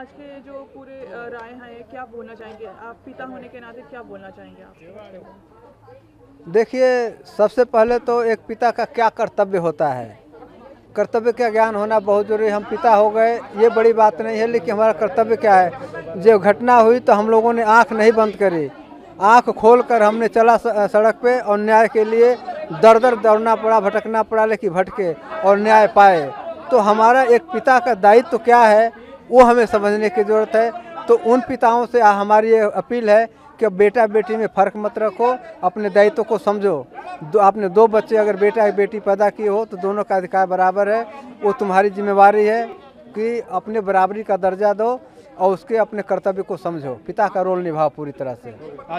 आज के जो पूरे राय हैं क्या बोलना चाहेंगे आप, पिता होने के नाते क्या बोलना चाहेंगे आप? देखिए, सबसे पहले तो एक पिता का क्या कर्तव्य होता है, कर्तव्य का ज्ञान होना बहुत जरूरी है। हम पिता हो गए ये बड़ी बात नहीं है, लेकिन हमारा कर्तव्य क्या है। जो घटना हुई तो हम लोगों ने आंख नहीं बंद करी, आंख खोलकर हमने चला सड़क पे और न्याय के लिए दर दर दौड़ना पड़ा, भटकना पड़ा, लेकिन भटके और न्याय पाए। तो हमारा एक पिता का दायित्व तो क्या है वो हमें समझने की ज़रूरत है। तो उन पिताओं से हमारी ये अपील है कि बेटा बेटी में फ़र्क मत रखो, अपने दायित्व को समझो। आपने दो बच्चे अगर बेटा या बेटी पैदा किए हो तो दोनों का अधिकार बराबर है। वो तुम्हारी जिम्मेवारी है कि अपने बराबरी का दर्जा दो और उसके अपने कर्तव्य को समझो। पिता का रोल निभाओ पूरी तरह से।